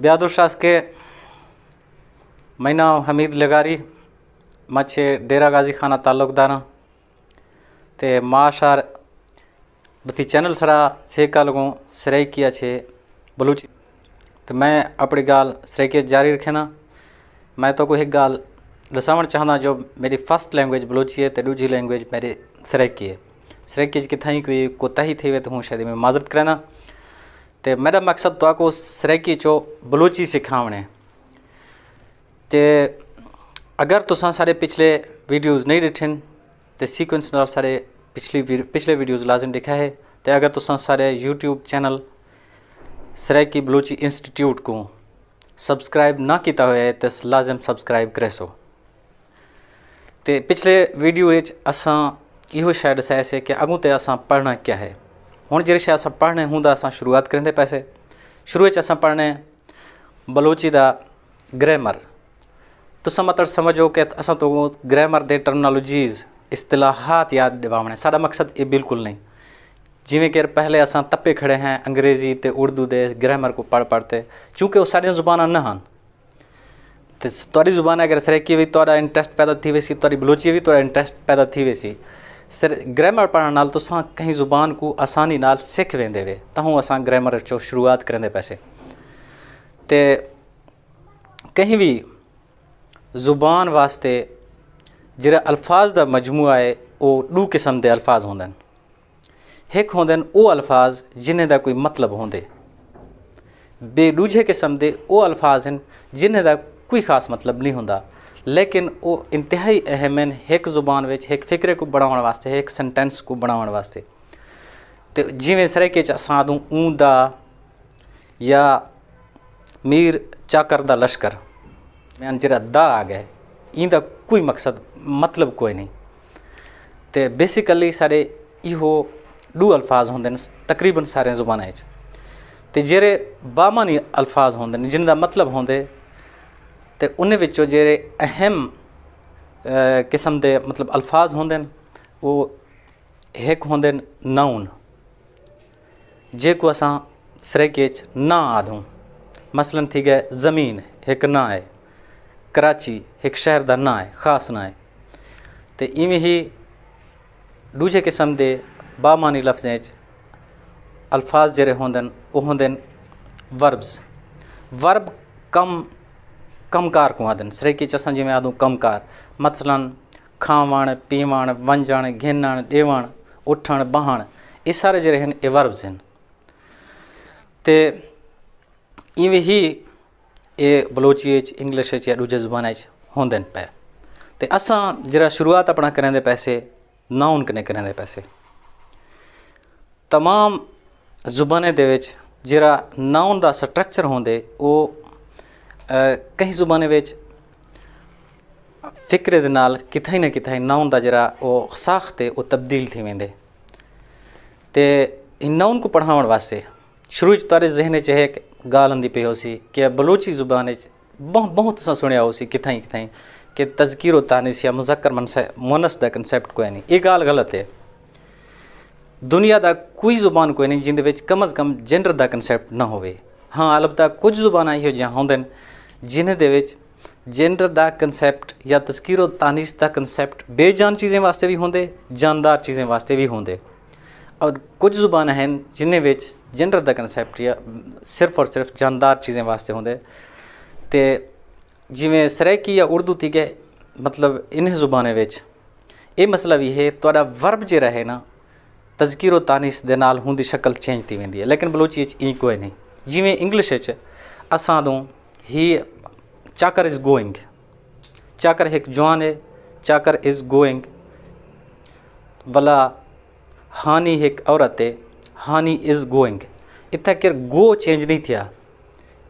ब्यादुर शास के मैना हमीद लगारी मच्छे डेरा गाजी खाना ताल्लुकदारा ते माशार बती चैनल सरा सेका लोगों सराइकी छे बलूची तो मैं अपनी गाल सराइकी जारी रखेना। मैं तो कोई गाल दसावण चाहना जो मेरी फर्स्ट लैंग्वेज बलूची है तो दूजी लैंग्वेज मेरी सराइकी है। सराइकी किथाई कोई कोताही थी वे तो हूँ शायद मैं माजरत करना। तो मेरा मकसद तो आको सराइकी चो बलूची सिखावणे। तो अगर तुसा सारे पिछले वीडियोज़ नहीं दिठन तो सीक्वेंस नाल सारे पिछले वीडियोज़ लाजम दिखा है। तो अगर तुसा सारे YouTube channel Saraiki Balochi institute को सब्सक्राइब ना किया हुआ है तो लाजम सब्सक्राइब करे सो। तो पिछले वीडियो अस यो शायद से कि अगू तो अस पढ़ना क्या है हूँ जी शे अस पढ़ने हूँ अस शुरुआत करेंदे पैसे। शुरू अस पढ़ने बलोची दा ग्रामर। तुसा मतलब समझो कि अस तो ग्रामर दे टर्मिनोलॉजीज इस्तिलाहात याद दिवावणे। सारा मकसद ये बिल्कुल नहीं। जिमें कि पहले अस तपे खड़े हैं अंग्रेजी ते उर्दू दे ग्रामर को पढ़ पढ़ते चूँकि वो सारिया जुबाना न हन। तो तुहाडी जुबान अगर सराइकी भी तुहाडा इंट्रस्ट पैदा थी वेसी, तुहाडी बलोची भी तुहाडा इंट्रस्ट पैदा थी वेसी। सर ग्रामर पढ़ने नाल तुसा कहीं जुबान को आसानी नाल सीख वेंदे वे। तहूँ अस ग्रामर चो शुरुआत करेंदे पैसे। तो कहीं भी जुबान वास्ते जिहड़ा अल्फाज दा मजमूआ है वो दो किस्म के अल्फाज होंदे हन। एक होंदे हन वो अल्फाज जिन्हें दा कोई मतलब होंदे, बे दूजे किस्म के वो अल्फाज हैं जिन्हें दा कोई खास मतलब नहीं होंदा लेकिन वो इंतहाई अहम हैं एक जुबान विच एक फिक्रे को बढ़ाने वास्ते, एक सेंटेंस को बनाने वास्ते। तो जिवें सराइकी च असां दूं ऊंदा या मीर चाकर दा लश्कर में जरा दा आ गए इंदा कोई मकसद मतलब कोई नहीं। तो बेसिकली सारे इहो दो अल्फाज होंदे हैं तकरीबन सारे जुबाना। तो जेरे बामानी अल्फाज होंदे हैं जिनका मतलब होंदे तो उन्हें विचों जेरे अहम किस्म के मतलब अल्फाज होंदे हैं वो एक होंदे नाउन जेको असां सराइकी च ना आदूँ। मसलन थी गए ज़मीन एक ना है, कराची एक शहर का ना है, खास ना है। तो इवें ही दूजे किस्म के बामानी लफ्जें अल्फाज जेरे होंदे वह होंदे वर्ब्स। वर्ब कमकार को आदन सराइकी च असां जिवें आदूं कमकार। मसलन खावण, पीवण, वंजण, घिनण, देवण, उठण, बहण, ये सारे जेरे हैं ये वर्ब्स हैं। तो इवें ही ये बलोची इंग्लिश या दूजे जुबान होंदे पे। तो असां जरा शुरुआत अपना करें पैसे नाउन कने करें पैसे। तमाम जुबानें दे विच जरा नाउन का स्ट्रक्चर होंदे वो कई जुबानें विच फिक्रे दे नाल किथे ना किथे नाउन का जरा वो साखते वो तब्दील थी वेंदे। तो नाउन को पढ़ाने वास्ते शुरू तारे जहन च है गाल आँदी पे होसी कि बलोची जुबान बहुत तुसा सुनिया होसी किथाई किथाई कि तज़कीरो तानिस या मुज़क्कर मोनस का कंसैप्ट कोई नहीं। ये गाल गलत है। दुनिया का कोई जुबान कोई नहीं जिंदे विच कम अज़ कम जेंडर का कंसैप्ट ना होवे। हाँ अलबत्ता कुछ जुबाना इहो जिहां होंदन जिन्हें दे विच जेंडर का कंसैप्ट या तज़कीरो तानिस का कंसैप्ट बेजान चीज़ें वास्ते भी होंदे, जानदार चीज़ें वास्ते भी होंदे। और कुछ जुबान हैं जिन्हें विच जेंडर का कंसैप्ट या सिर्फ और सिर्फ जानदार चीज़ें वास्ते होंदे। तो जिमें सराइकी या उर्दू थी गए मतलब इन्हें जुबानें विच ये मसला भी है तुहाडा वर्ब जिहड़ा है ना तज़कीरो तानिस दे नाल हुंदी शक्ल चेंज थी वेंदी है लेकिन बलोची ई कोई नहीं। जिमें इंग्लिश च असां तो ही चाकर इज़ गोइंग, चाकर एक जवान है, चाकर इज़ गोइंग। वला हानी एक औरत है, हानी इज़ गोइंग। इतना केर गो चेंज नहीं थिया,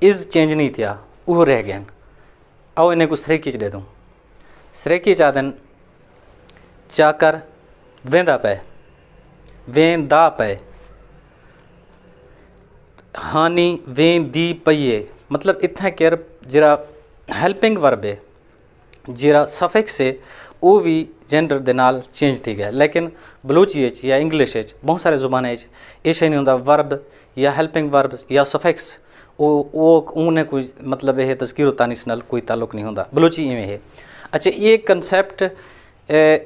इज़ चेंज नहीं थिया, वो रह गए। आओ इन्हें को सराइकी दे दूँ। सराइकी आदन चाकर वेंदा पे, वेंदा पे, हानी वेंदी पई है। मतलब इतना केर जरा हेल्पिंग वर्ब है जरा सफिक्स है वो भी जेंडर दे नाल चेंज थी गया। लेकिन बलोची या इंग्लिश बहुत सारे जुबान ये नहीं होंदा वर्ब या हेल्पिंग वर्ब या सफिक्स उन्हें कोई मतलब यह तज़कीर तानिस नाल कोई ताल्लुक नहीं होंदा बलोची इवें है। अच्छा ये कंसैप्ट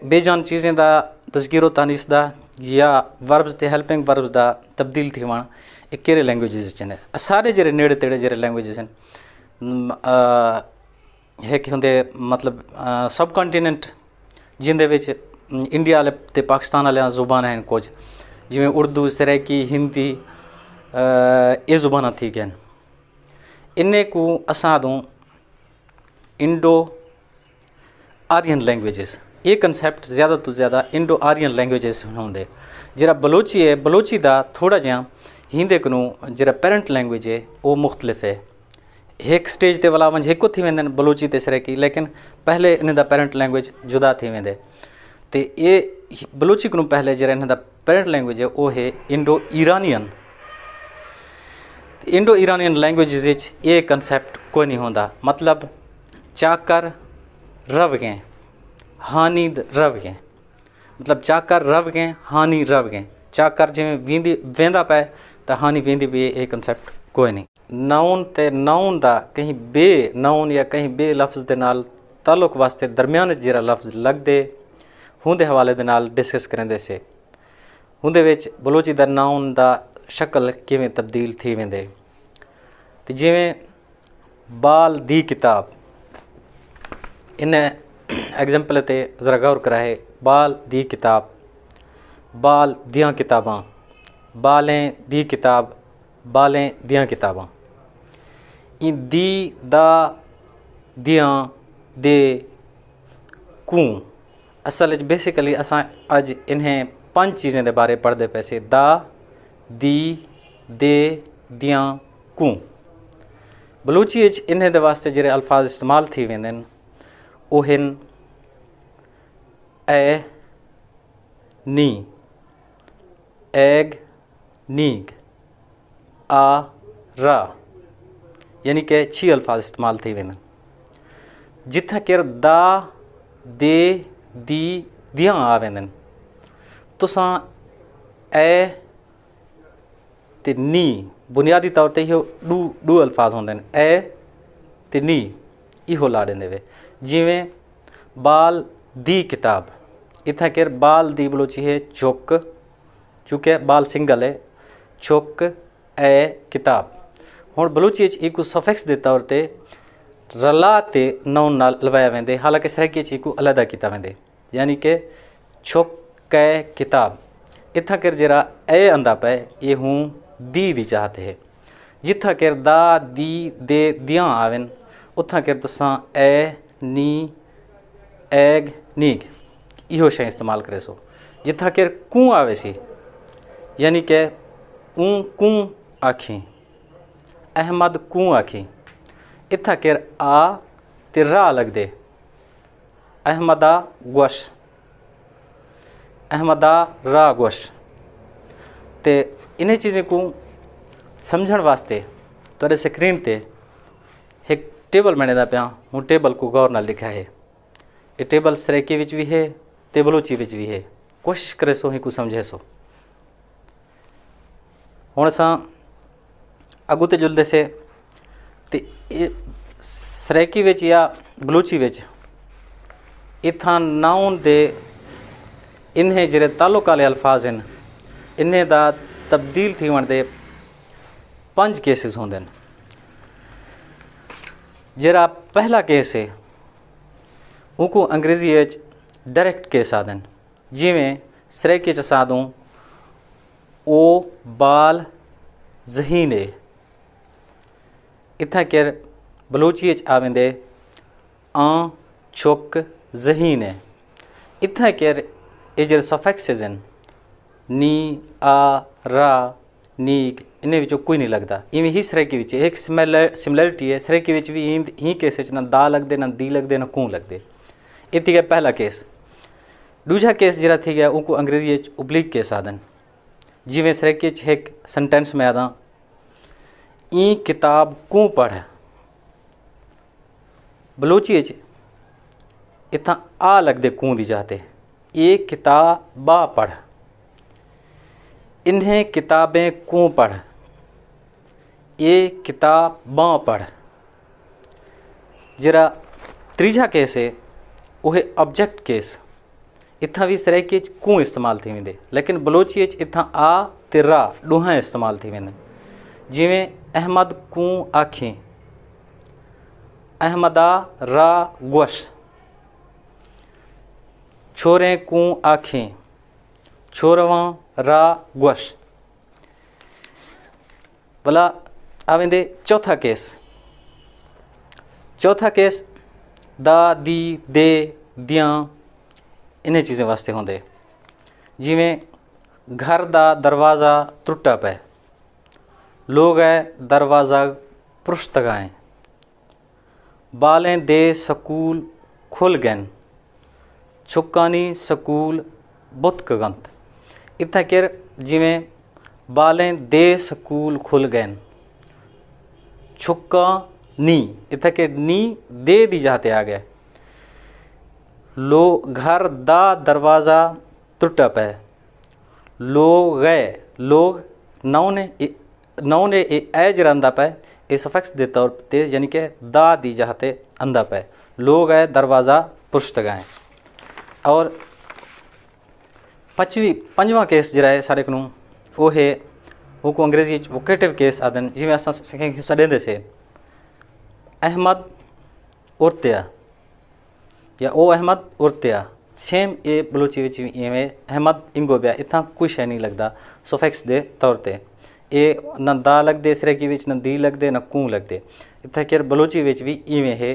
बेजान चीज़ें दा तज़कीर तानिस दा या वर्ब्स ते हेल्पिंग वर्ब्स दा तब्दील थिवण ये केरे लैंग्वेजेस च ने, सारे जेरे नेड़े तेड़े जेरे लैंग्वेजेस है कि होंदे मतलब सब कॉन्टीनेंट जिंदे विच इंडिया ते पाकिस्तान वाले जुबान हैं कुछ जिमें उर्दू सरैकी हिंदी ये जुबान थी गए इन्हें को असादों इंडो आर्यन लैंग्वेजेस ये कंसैप्ट ज़्यादा तो ज़्यादा इंडो आर्यन लैंग्वेजेस होंगे। जरा बलोची है बलोची का थोड़ा जहाँ हिंदे को जरा पेरेंट लैंग्वेज है वो मुख्तलिफ है, एक स्टेज ते वाला वंज एको थी वेंदन बलोची ते सरैकी, लेकिन पहले इन्हें पेरेंट लैंग्वेज जुदा थी वेंदे ते ये बलोची को पहले जरा इन्हें पेरेंट लैंग्वेज है वो है Indo Iranian. Indo Iranian language ये कंसैप्ट कोई नहीं होंदा, मतलब चाकर रव गए हानी रव गए, मतलब चाकर रव गए हानी रव गए, चाकर जिमें वींदी वेंदा पे तो हानी वेंदी भी ये कंसैप्ट कोई नहीं। नाउन ते नाउन दा कहीं बे नाउन या कहीं बे लफ्ज़ दे नाल ताल्लुक वास्ते दरम्यान जरा लफ्ज़ लगदे हुंदे हवाले दे नाल डिस्कस करेंदे से हुंदे विच बलोची दा नाउन दा शक्ल किवें तब्दील थी वेंदे ते जिवें बाल दी किताब, इन्हें एग्जाम्पल ते ज़रा गौर कराए बाल दी किताब बाल दियाँ किताबां बालें दी किताब बालें दियाँ किताबां, इन दी दा दियाँ दे कूं असल बेसिकली असां अज इन्हें पांच चीज़ें दे बारे पढ़ते पैसे दा दी दे दियाँ कूं। बलोची इन्हें दे वास्ते जेरे अल्फाज इस्तेमाल थी वेंदन ओहन ए नी एग नीग आ रा, यानी कि 6 अल्फाज इस्तेमाल थी वेंदन जिथा केर दा दे दी दियाँ आ वेंदन। तुसां ए ते नी बुनियादी तौर ते इहो दो अल्फाज होंदे ए ते नी इहो लाड़ेंदे वे, जिवें बाल दी किताब इत्थे केर बाल दी बलोची है चुक, चूँकि बाल सिंगल है चुक ए किताब। हुण बलोची एक सफिक्स दे तौर ते रला ते नाउन नाल लवाया वेंदे, हालांकि सरैकी च एक अलहदा कीता वेंदे, यानी कि चुक ए किताब इत्थे केर जरा ए आंदा पे ये हूँ दी दी चाहते है, जिथा केर दा दी दे दियाँ आवन उत्था केर तुसां ए नी एग नीग इहो शे इस्तेमाल करे सो। जिथा केर कूँ आवे सी यानी कि ऊँ कूँ आखी अहमद कूँ आखी, इत्था केर आ ते रा लग दे अहमदा गोश अहमदा रा गोश। ते इन्हें चीज़ें को समझण वास्ते तुहाडे स्क्रीन ते एक टेबल बनेदा पिया, हूँ टेबल को गौर नाल लिखा है, ये टेबल सरैकी विच भी है ते बलोची विच भी है, कोशिश करे सो ही को समझे सो। हुण असां अगू ते जुलदे से ते सरैकी विच या बलोची विच इत्थां नाउन दे इन्हें जेरे ताल्लुक वाले अल्फाज हैं इन्हें दा तब्दील थिवण दे 5 केसेस होंदे ने। जरा पहला केस है उनको अंग्रेजी एच डायरेक्ट केस आदन, जिमें सरैकी च सादों ओ बाल जहीन है, इत्था केर बलोची एच आवेंदे आ छुक जहीन है, इत्था केर एजर सफेक्सेस नी आ रा नीग इन्हें विचों कोई नहीं लगता। इवें ही सरैकी विच एक सिमिलैरिटी है, सरैकी विच भी ही केस ना दा लगते ना दी लगते ना कूँ लगते। ये थी गया पहला केस। दूजा केस जरा थी गया उनको अंग्रेजी उबलीक केस आदन, जिमें सरैकी एक सेंटेंस में आदा ई किताब कूँ पढ़, बलोची इतना आ लगते कूँ दी जाते ये किताबा पढ़ इन्हें किताबें कूँ पढ़ ये किताब बाँ पढ़ जरा त्रीजा केस है वह ऑब्जेक्ट केस इतना भी सराइकी कूँ इस्तेमाल थी वे लेकिन बलोची इतना आ तिरा डोह इस्तेमाल थी वन जिमें अहमद कूँ आखी अहमदा रा गुश छोरें कूँ आखी छोरवा रा गुश भला आवेंदे चौथा केस। चौथा केस दा दी दे दियाँ इन्हें चीज़ें वास्ते होंगे जिमें घर का दरवाज़ा त्रुटा पै लोग है दरवाज़ा पुरुष तगाएँ बालें दे स्कूल खुल गए छुकानी स्कूल बुत गंत इतना केर जिमें बालें दे स्कूल खुल गए छुक्का नी इतना के नी दे दी जाते आ गए लो घर दा दरवाज़ा त्रुटा पै लोग गए लोग नौ ने ऐज रंदा पै ए सफिक्स दे तौर पर यानी कि दा दी जाते अंदा पै लोग गए दरवाज़ा पुरुष तगाएँ। और पंजवा केस जरा है सारे को वो है वो को अंग्रेजी वोकेटिव केस आदन जिमें अस सड़ेंदे से अहमद उर्त्या या ओ अहमद उर्त्या सेम ए बलोची विच में अहमद इंगोब्या इतना कुछ है नहीं लगता सोफेक्स दे तौर पर ए न दा लगते सराइकी विच न दी लगते न कूँ लगते इतना केर बलोची विच भी इवें है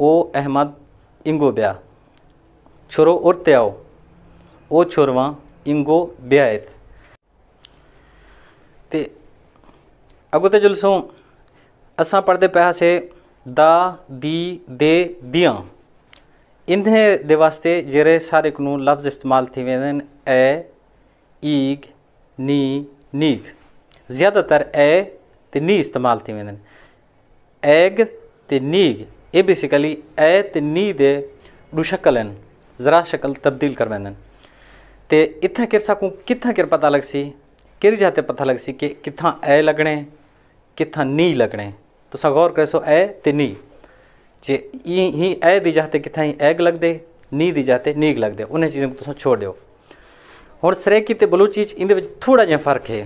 ओ अहमद इंगोब्या छोरो उर्त्याओ ओ छोरवा इंगो ब्यायत ते अगोते जुलसों असा पढ़ते पैसा से दा दी दे दियाँ इन्हें दे वास्ते जरे सारे को लफ्ज़ इस्तेमाल थी वे ए ईग नी नीग ज़्यादातर ए ते नी इस्तेमाल थी वे एग ते नीग ये बेसिकली ए ते नी दे दू शक्ल ज़रा शक्ल तब्दील कर वेंदन ते इतना किर सकूँ कितना किर पता लगसी केरी जाते पता लगसी कि कितना ए लगने कितना नी लगने तो सा गौर करे सो ए ते नी जे ही ए दी जाते कितना ही एग लगते नी दी जाते नीग लगते उन्हें चीज़ों को तुम छोड़ दो। और सराइकी ते बलोची इन थोड़ा जहा फर्क है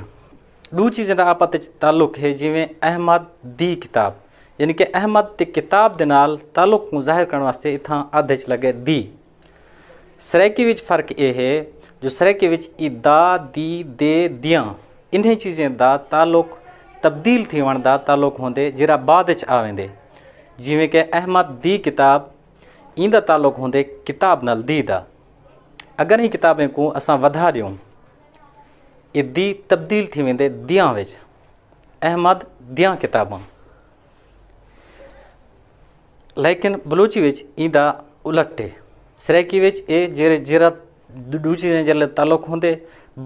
दू चीज़ें का आपस में ताल्लुक है जिमें अहमद दी किताब यानी कि अहमद ते किताब के नाल ताल्लुक को जाहिर करने वास्ते इतना आधे च लगे दी सराइकी विच फर्क ये है जो सराइकी विच ई दा दी दे दियाँ इन्हें चीज़ें दा ताल्लुक तब्दील थी वण दा ताल्लुक होंदे जरा बाद च आवेंदे जिमें कि अहमद दी किताब इंदा ताल्लुक होंदे किताब नाल दी दा अगर ही किताबें को असां वधा दूँ ये दी तब्दील थी वेंदे दियाँ विच अहमद दियाँ किताबां लेकिन बलोची विच इंदा उलट है सराइकी विच ए जरा दू चीज़ें जल्द ताल्लुक होंदे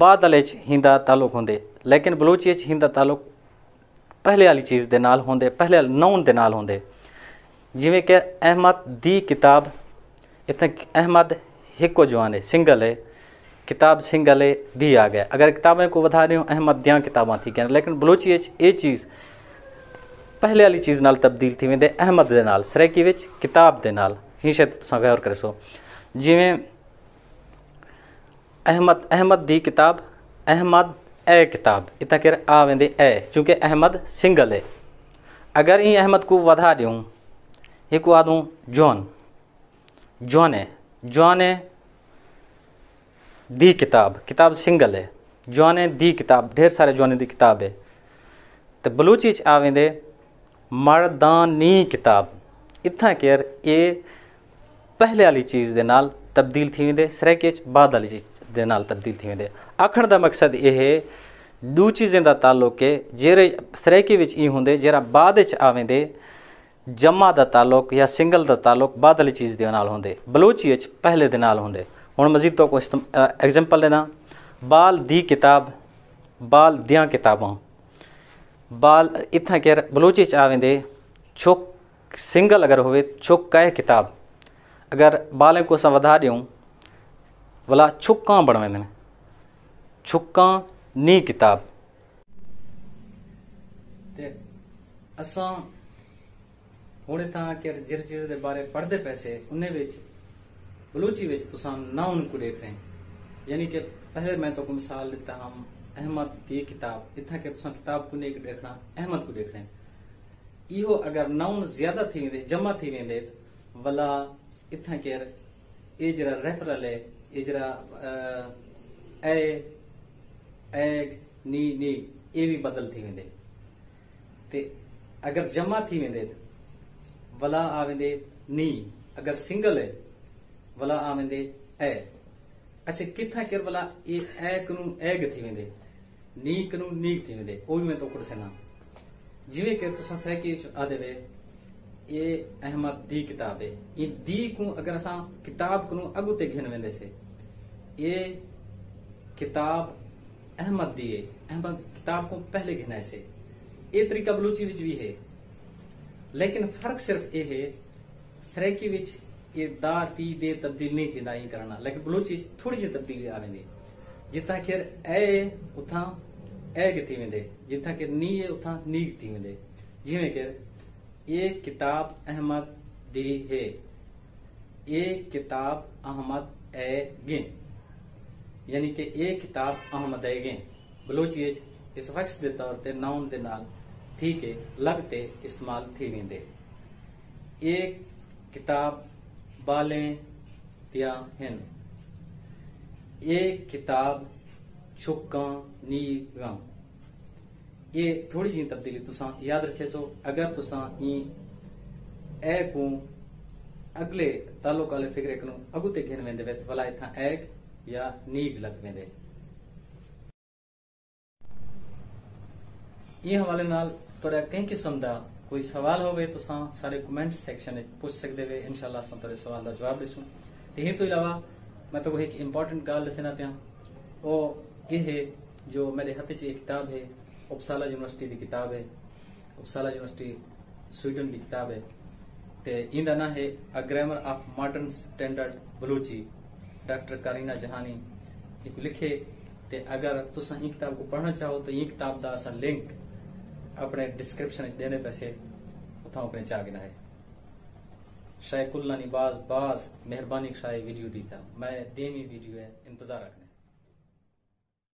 बाद वाले हिंदा ताल्लुक होंदे लेकिन बलोची हिंदा ताल्लुक पहले वाली चीज़ के नाल होंदे पहले नाउन के नाल होंदे जिमें कि अहमद दी किताब इतना अहमद एको जवान है सिंगल है किताब सिंगल है दी आ गया अगर किताबें को बता रही हूँ अहमद दियाँ किताबा थी क्या लेकिन बलोची ये चीज़ पहले वाली चीज़ नाल तब्दील थी वेंदे अहमद के नाल सराइकी विच किताब के नाल ही शायद तुम गौर करे सो जिमें अहमद दी किताब अहमद ए किताब इतना केर आ वेंदे ए चूँकि अहमद सिंगल है अगर ये अहमद को वधा दूँ एक आदूँ जॉन जॉन है दी किताब किताब सिंगल है जॉन है दी किताब ढेर सारे जॉन दी किताब है तो बलोची आ वेंदे मर्दानी किताब इतना केर ये पहले वाली चीज़ के नाल तब्दील थी वेंदे सराइकी बाद वाली चीज़ दे नाल तब्दील थी वेंदे। आखण का मकसद ये है दो चीज़ें का ताल्लुक है जेरे सराइकी विच ई होंदे जरा बाद विच आवेंदे जमा का ताल्लुक या सिंगल का ताल्लुक बाद वाली चीज़ के नाल होंदे बलोची विच पहले के नाल होंदे। हुण मजीद तो कुछ एग्जाम्पल देना बाल दी किताब बाल दियाँ किताबां बाल इतना केर बलोची विच आवेंदे छोक सिंगल अगर होवे छोक कै किताब अगर बालें को असां वधा दूँ वाला छुक्का बनवेंदे छुक्का नी किताब ते असा हुणे था कि जिस चीज के बारे पढ़ते पैसे उन्हें विच बलूची विच तुसां ना उनको देख रहे हैं। यानी कि पहले मैं तो को मिसाल देता हम अहमद की किताब इतना कि तुसां किताब को नहीं देखना अहमद को देख रहे हैं। इहो अगर नाउन ज्यादा थी वेंदे जमा थी वेंदे वला इतना के ए जरा रेफरल है ए जरा ए एग नी नी ए भी बदल थी वेंदे ते अगर जमा थी वेंदे वला आवेंदे नी अगर सिंगल है वला आवेंदे ए। अच्छा किथा केर वला ए कनू एग थी वेंदे नी कनू नीग थी वेंदे ओ भी मैं तो कुड़ सेना जिवे केर तुसा सराइकी आदे वे ए अहमद दी किताब है ई दी को अगर असा किताब कनू अगुते घेन वेंदे से ए किताब अहमद दी है अहमद किताब को पहले घेना से ए तरीका बलूची विच भी है। लेकिन फर्क सिर्फ यह है सराइकी विच ये दा ती दे तब्दील नहीं थी दाई करना लेकिन बलूची थोड़ी जी तब्दीली आने दी जिथा खेर ए उथा एग थी वेंदे जिथा खेर नी है उथा नीग थी वेंदे जिमें केर ये किताब अहमद दी है ये किताब अहमद ए गिन यानी कि ये किताब अहमद ए गिन बलूची इस वक्स के तौर पर नाउन के नाल ठीक है लगते इस्तेमाल थी वेंदे। एक किताब बालें तिया हिन एक किताब छुका नी गां ये थोड़ी जी तब्दीली तुसा याद रखे सो अगर तुसा ई ए को अगले तालुक वाले फिक्रे को अगुते घेन वेंदे वे भला इथा एग या नीग लग वेंदे। ये हवाले नाल तोरा कई किस्म का कोई सवाल होवे तो सारे कमेंट सैक्शन पूछ सकते वे इंशाल्लाह अस तोरे सवाल का जवाब देसूं। तो तो अलावा मैं तो एक इम्पोर्टेंट गल दसना पाया वो ये है जो मेरे हथ च एक किताब है उपसाला यूनिवर्सिटी की किताब है उपसाला यूनिवर्सिटी स्वीडन की किताब है तो इंदा ना है a grammar of modern standard Balochi doctor Carina जहानी एक लिखे। तो अगर तुस ये किताब को पढ़ना चाहो तो ये किताब का अस लिंक अपने डिस्क्रिप्शन देने पैसे उतना अपने चागिना है। शायकुल्ला निबाज बाज मेहरबानी शाय वीडियो दी था मैं देनी वीडियो है इंतजार रखना।